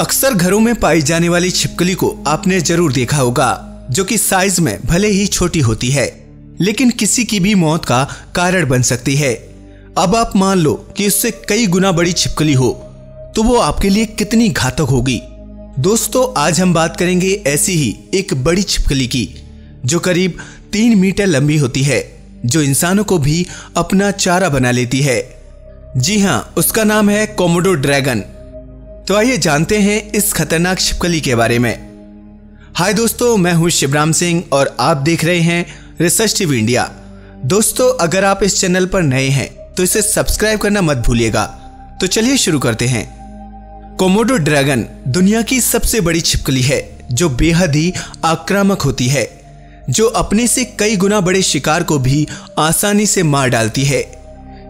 अक्सर घरों में पाई जाने वाली छिपकली को आपने जरूर देखा होगा, जो कि साइज में भले ही छोटी होती है लेकिन किसी की भी मौत का कारण बन सकती है। अब आप मान लो कि इससे कई गुना बड़ी छिपकली हो तो वो आपके लिए कितनी घातक होगी। दोस्तों, आज हम बात करेंगे ऐसी ही एक बड़ी छिपकली की, जो करीब 3 मीटर लंबी होती है, जो इंसानों को भी अपना चारा बना लेती है। जी हाँ, उसका नाम है कोमोडो ड्रैगन। तो आइए जानते हैं इस खतरनाक छिपकली के बारे में। हाय दोस्तों, मैं हूँ शिवराम सिंह और आप देख रहे हैं रिसर्च टीवी इंडिया। दोस्तों, अगर आप इस चैनल पर नए हैं तो इसे सब्सक्राइब करना मत भूलिएगा। तो चलिए शुरू करते हैं। कोमोडो ड्रैगन दुनिया की सबसे बड़ी छिपकली है, जो बेहद ही आक्रामक होती है, जो अपने से कई गुना बड़े शिकार को भी आसानी से मार डालती है।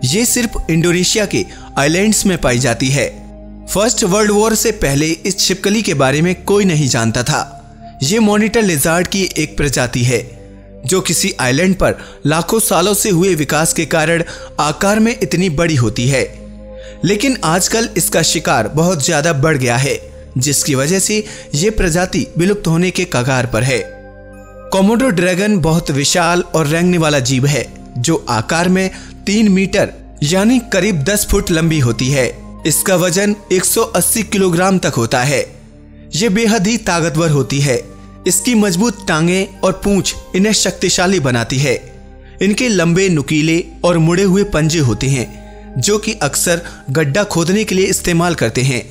ये सिर्फ इंडोनेशिया के आइलैंड्स में पाई जाती है। फर्स्ट वर्ल्ड वॉर से पहले इस छिपकली के बारे में कोई नहीं जानता था। ये मॉनिटर लिजार्ड की एक प्रजाति है, जो किसी आइलैंड पर लाखों सालों से हुए विकास के कारण आकार में इतनी बड़ी होती है। लेकिन आजकल इसका शिकार बहुत ज्यादा बढ़ गया है, जिसकी वजह से ये प्रजाति विलुप्त होने के कगार पर है। कोमोडो ड्रैगन बहुत विशाल और रेंगने वाला जीव है, जो आकार में 3 मीटर यानी करीब 10 फुट लंबी होती है। इसका वजन 180 किलोग्राम तक होता है। ये बेहद ही ताकतवर होती है। इसकी मजबूत टांगे और पूंछ इन्हें शक्तिशाली बनाती है। इनके लंबे, नुकीले और मुड़े हुए पंजे होते हैं, जो कि अक्सर गड्ढा खोदने के लिए इस्तेमाल करते हैं।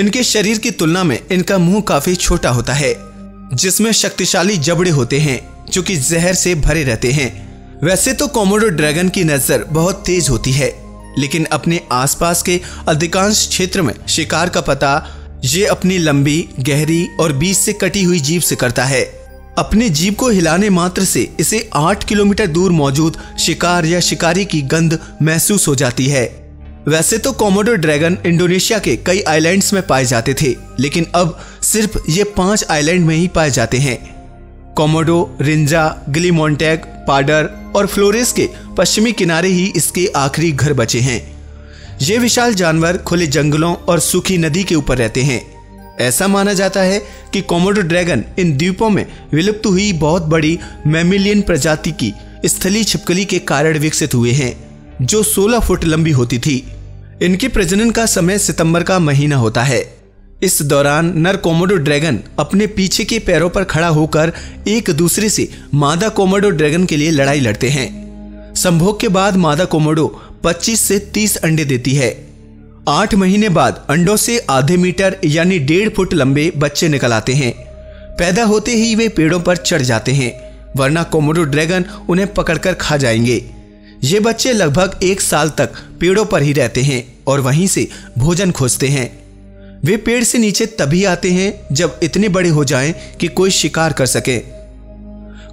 इनके शरीर की तुलना में इनका मुंह काफी छोटा होता है, जिसमें शक्तिशाली जबड़े होते हैं, जो कि जहर से भरे रहते हैं। वैसे तो कोमोडो ड्रैगन की नजर बहुत तेज होती है, लेकिन अपने आसपास के अधिकांश क्षेत्र में शिकार का पता ये अपनी लंबी, गहरी और बीच से कटी हुई जीभ से करता है। अपने जीभ को हिलाने मात्र से इसे 8 किलोमीटर दूर मौजूद शिकार या शिकारी की गंध महसूस हो जाती है। वैसे तो कोमोडो ड्रैगन इंडोनेशिया के कई आइलैंड्स में पाए जाते थे, लेकिन अब सिर्फ ये 5 आइलैंड में ही पाए जाते हैं। कोमोडो, रिंजा, गिलीमोंटेग, पाडर और फ्लोरेस के पश्चिमी किनारे ही इसके आखिरी घर बचे हैं। ये विशाल जानवर खुले जंगलों और सूखी नदी के ऊपर रहते हैं। ऐसा माना जाता है कि कोमोडो ड्रैगन इन द्वीपों में विलुप्त हुई बहुत बड़ी मैमिलियन प्रजाति की स्थलीय छिपकली के कारण विकसित हुए हैं, जो 16 फुट लंबी होती थी। इनके प्रजनन का समय सितंबर का महीना होता है। इस दौरान नर कोमोडो ड्रैगन अपने पीछे के पैरों पर खड़ा होकर एक दूसरे से मादा कोमोडो ड्रैगन के लिए लड़ाई लड़ते हैं। संभोग के बाद मादा कोमोडो 25 से 30 अंडे देती है। 8 महीने बाद अंडों से आधे मीटर यानी 1.5 फुट लंबे बच्चे निकल आते हैं। पैदा होते ही वे पेड़ों पर चढ़ जाते हैं, वरना कोमोडो ड्रैगन उन्हें पकड़कर खा जाएंगे। ये बच्चे लगभग 1 साल तक पेड़ों पर ही रहते हैं और वहीं से भोजन खोजते हैं। वे पेड़ से नीचे तभी आते हैं जब इतने बड़े हो जाएं कि कोई शिकार कर सके।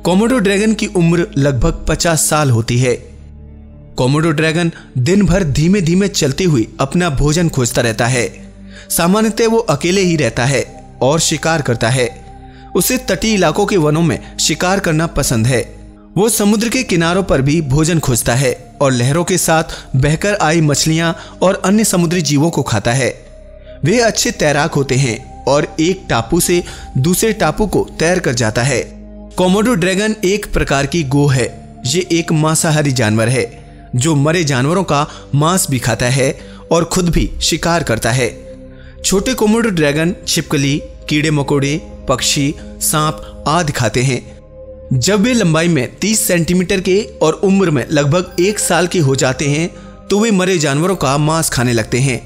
कोमोडो ड्रैगन की उम्र लगभग 50 साल होती है। कोमोडो ड्रैगन दिन भर धीमे धीमे चलते हुए अपना भोजन खोजता रहता है। सामान्यतः वो अकेले ही रहता है और शिकार करता है। उसे तटीय इलाकों के वनों में शिकार करना पसंद है। वो समुद्र के किनारों पर भी भोजन खोजता है और लहरों के साथ बहकर आई मछलियां और अन्य समुद्री जीवों को खाता है। वे अच्छे तैराक होते हैं और एक टापू से दूसरे टापू को तैर कर जाता है। कोमोडो ड्रैगन एक प्रकार की गोह है। ये एक मांसाहारी जानवर है, जो मरे जानवरों का मांस भी खाता है और खुद भी शिकार करता है। छोटे कोमोडो ड्रैगन छिपकली, कीड़े मकोड़े, पक्षी, सांप आदि खाते हैं। जब वे लंबाई में 30 सेंटीमीटर के और उम्र में लगभग 1 साल के हो जाते हैं तो वे मरे जानवरों का मांस खाने लगते हैं।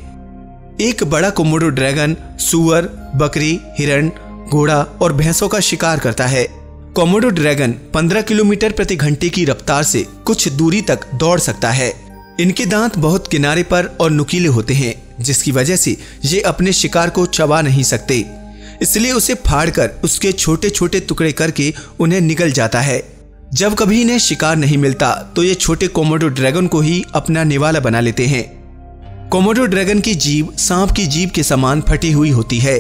एक बड़ा कोमोडो ड्रैगन सूअर, बकरी, हिरण, घोड़ा और भैंसों का शिकार करता है। कोमोडो ड्रैगन 15 किलोमीटर प्रति घंटे की रफ्तार से कुछ दूरी तक दौड़ सकता है। इनके दांत बहुत किनारे पर और नुकीले होते हैं, जिसकी वजह से ये अपने शिकार को चबा नहीं सकते। इसलिए उसे फाड़कर उसके छोटे छोटे टुकड़े करके उन्हें निगल जाता है। जब कभी इन्हें शिकार नहीं मिलता तो ये छोटे कोमोडो ड्रैगन को ही अपना निवाला बना लेते हैं। कोमोडो ड्रैगन की जीभ सांप की जीभ के समान फटी हुई होती है।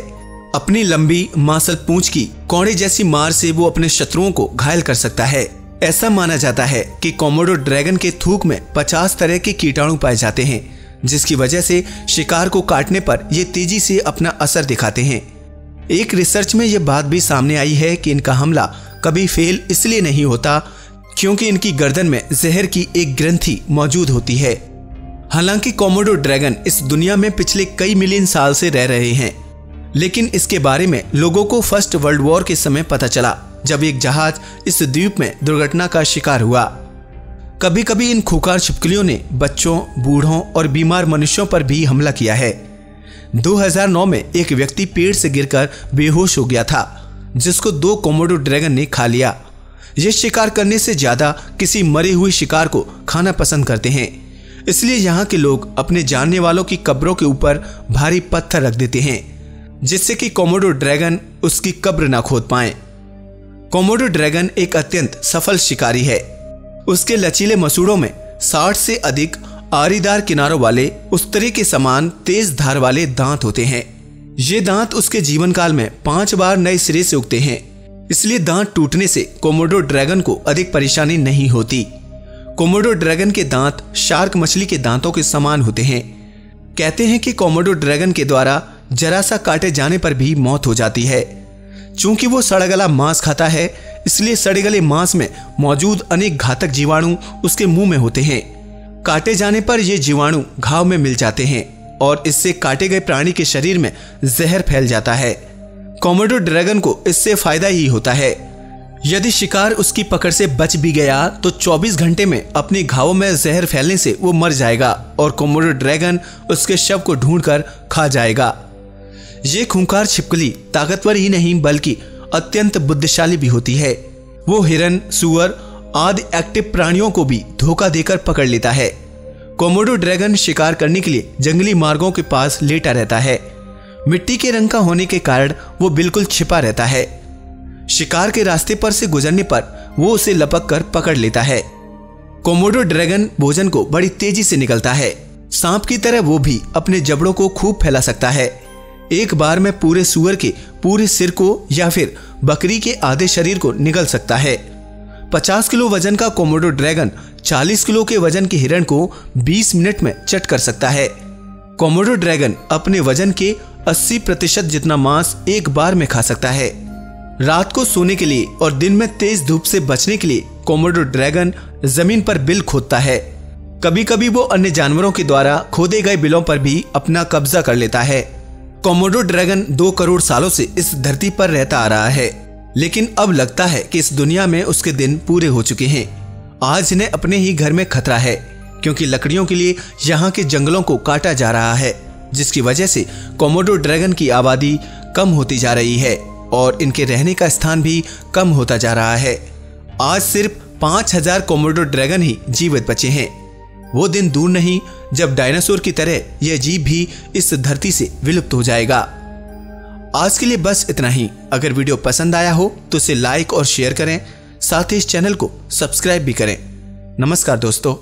अपनी लंबी मांसल पूंछ की कौड़े जैसी मार से वो अपने शत्रुओं को घायल कर सकता है। ऐसा माना जाता है कि कोमोडो ड्रैगन के थूक में 50 तरह के कीटाणु पाए जाते हैं, जिसकी वजह से शिकार को काटने पर ये तेजी से अपना असर दिखाते हैं। एक रिसर्च में यह बात भी सामने आई है कि इनका हमला कभी फेल इसलिए नहीं होता क्योंकि इनकी गर्दन में जहर की एक ग्रंथि मौजूद होती है। हालांकि कोमोडो ड्रैगन इस दुनिया में पिछले कई मिलियन साल से रह रहे हैं, लेकिन इसके बारे में लोगों को फर्स्ट वर्ल्ड वॉर के समय पता चला जब एक जहाज इस द्वीप में दुर्घटना का शिकार हुआ। कभी कभी इन खूंखार छिपकलियों ने बच्चों, बूढ़ों और बीमार मनुष्यों पर भी हमला किया है। 2009 में एक व्यक्ति पेड़ से गिरकर बेहोश हो गया था जिसको 2 कोमोडो ड्रैगन ने खा लिया। ये शिकार करने से ज्यादा किसी मरे हुए शिकार को खाना पसंद करते हैं, इसलिए यहाँ के लोग अपने जानने वालों की कब्रों के ऊपर भारी पत्थर रख देते हैं जिससे कि कोमोडो ड्रैगन उसकी कब्र ना खोद पाए। कोमोडो ड्रैगन एक अत्यंत सफल शिकारी है। उसके लचीले मसूड़ों में 60 से अधिक आरीदार किनारों वाले उस्तरे के समान तेज धार वाले दांत होते हैं। ये दांत उसके जीवन काल में 5 बार नए सिरे से उगते हैं, इसलिए दांत टूटने से कोमोडो ड्रैगन को अधिक परेशानी नहीं होती। कोमोडो ड्रैगन के दांत शार्क मछली के दांतों के समान होते हैं। कहते हैं कि कोमोडो ड्रैगन के द्वारा जरा सा काटे जाने पर भी मौत हो जाती है। चूंकि वो सड़गला मांस खाता है, इसलिए सड़गले मांस में मौजूद अनेक घातक जीवाणु उसके मुंह में होते हैं। काटे जाने पर ये जीवाणु घाव में मिल जाते हैं और इससे काटे गए प्राणी के शरीर में जहर फैल जाता है। कोमोडो ड्रैगन को इससे फायदा ही होता है। यदि शिकार उसकी पकड़ से बच भी गया तो 24 घंटे में अपने घावों में जहर फैलने से वो मर जाएगा और कोमोडो ड्रैगन उसके शव को ढूंढकर खा जाएगा। ये खूंखार छिपकली ताकतवर ही नहीं बल्कि अत्यंत बुद्धिशाली भी होती है। वो हिरन, सुअर आदि एक्टिव प्राणियों को भी धोखा देकर पकड़ लेता है। कोमोडो ड्रैगन शिकार करने के लिए जंगली मार्गों के पास लेटा रहता है। मिट्टी के रंग का होने के कारण वो बिल्कुल छिपा रहता है। शिकार के रास्ते पर से गुजरने पर वो उसे लपक कर पकड़ लेता है। कोमोडो ड्रैगन भोजन को बड़ी तेजी से निगलता है। सांप की तरह वो भी अपने जबड़ों को खूब फैला सकता है। एक बार में पूरे सूअर के पूरे सिर को या फिर बकरी के आधे शरीर को निगल सकता है। 50 किलो वजन का कोमोडो ड्रैगन 40 किलो के वजन के हिरण को 20 मिनट में चट कर सकता है। कोमोडो ड्रैगन अपने वजन के 80% जितना मांस एक बार में खा सकता है। रात को सोने के लिए और दिन में तेज धूप से बचने के लिए कोमोडो ड्रैगन जमीन पर बिल खोदता है। कभी कभी वो अन्य जानवरों के द्वारा खोदे गए बिलों पर भी अपना कब्जा कर लेता है। कोमोडो ड्रैगन 2 करोड़ सालों से इस धरती पर रहता आ रहा है, लेकिन अब लगता है कि इस दुनिया में उसके दिन पूरे हो चुके हैं। आज इन्हें अपने ही घर में खतरा है क्योंकि लकड़ियों के लिए यहाँ के जंगलों को काटा जा रहा है, जिसकी वजह से कोमोडो ड्रैगन की आबादी कम होती जा रही है और इनके रहने का स्थान भी कम होता जा रहा है। आज सिर्फ 5000 कोमोडो ड्रैगन ही जीवित बचे हैं। वो दिन दूर नहीं जब डायनासोर की तरह यह जीव भी इस धरती से विलुप्त हो जाएगा। आज के लिए बस इतना ही। अगर वीडियो पसंद आया हो तो इसे लाइक और शेयर करें, साथ ही इस चैनल को सब्सक्राइब भी करें। नमस्कार दोस्तों।